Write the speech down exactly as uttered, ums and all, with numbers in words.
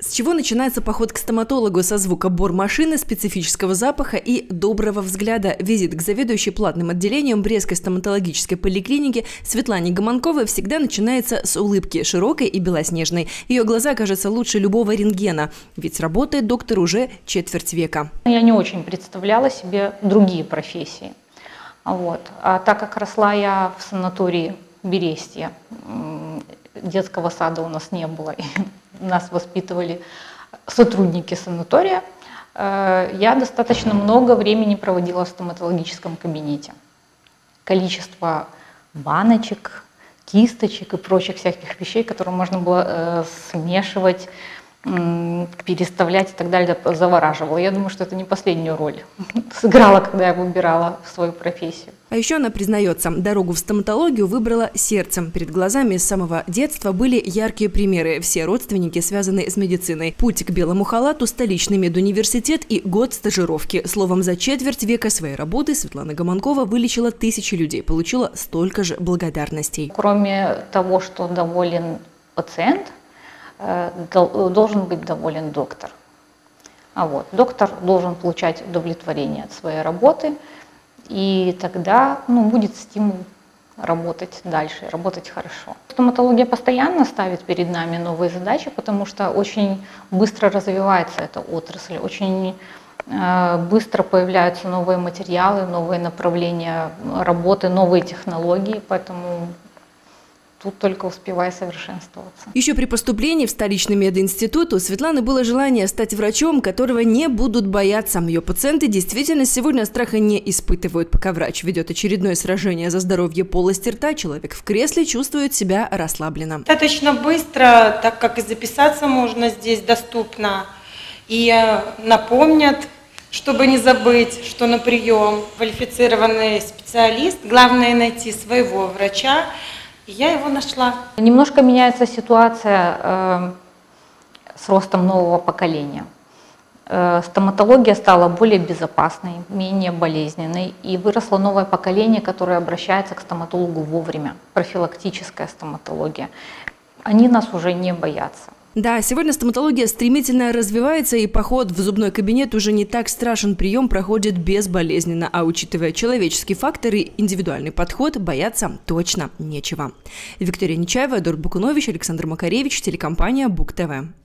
С чего начинается поход к стоматологу? Со звука бормашины, специфического запаха и доброго взгляда. Визит к заведующей платным отделением Брестской стоматологической поликлиники Светлане Гомонковой всегда начинается с улыбки, широкой и белоснежной. Ее глаза кажутся лучше любого рентгена, ведь работает доктор уже четверть века. Я не очень представляла себе другие профессии. Вот. А так как росла я в санатории Берестия, детского сада у нас не было, нас воспитывали сотрудники санатория, я достаточно много времени проводила в стоматологическом кабинете. Количество баночек, кисточек и прочих всяких вещей, которые можно было смешивать, переставлять и так далее, завораживало. Я думаю, что это не последнюю роль сыграла, когда я выбирала свою профессию. А еще она признается, дорогу в стоматологию выбрала сердцем. Перед глазами с самого детства были яркие примеры. Все родственники связаны с медициной. Путь к белому халату, столичный медуниверситет и год стажировки. Словом, за четверть века своей работы Светлана Гомонкова вылечила тысячи людей, получила столько же благодарностей. Кроме того, что доволен пациент, должен быть доволен доктор. А вот, доктор должен получать удовлетворение от своей работы, и тогда ну, будет стимул работать дальше, работать хорошо. Стоматология постоянно ставит перед нами новые задачи, потому что очень быстро развивается эта отрасль, очень э, быстро появляются новые материалы, новые направления работы, новые технологии, поэтому тут только успевай совершенствоваться. Еще при поступлении в столичный мединститут у Светланы было желание стать врачом, которого не будут бояться. Ее пациенты действительно сегодня страха не испытывают. Пока врач ведет очередное сражение за здоровье полости рта, человек в кресле чувствует себя расслабленно. Достаточно быстро, так как и записаться можно здесь доступно. И напомнят, чтобы не забыть, что на прием квалифицированный специалист. Главное найти своего врача. Я его нашла. Немножко меняется ситуация э, с ростом нового поколения. Э, стоматология стала более безопасной, менее болезненной, и выросло новое поколение, которое обращается к стоматологу вовремя. Профилактическая стоматология. Они нас уже не боятся. Да, сегодня стоматология стремительно развивается, и поход в зубной кабинет уже не так страшен, прием проходит безболезненно. А учитывая человеческий фактор и индивидуальный подход, бояться точно нечего. Виктория Нечаева, Эдуард Бакунович, Александр Макаревич, телекомпания Буг-ТВ.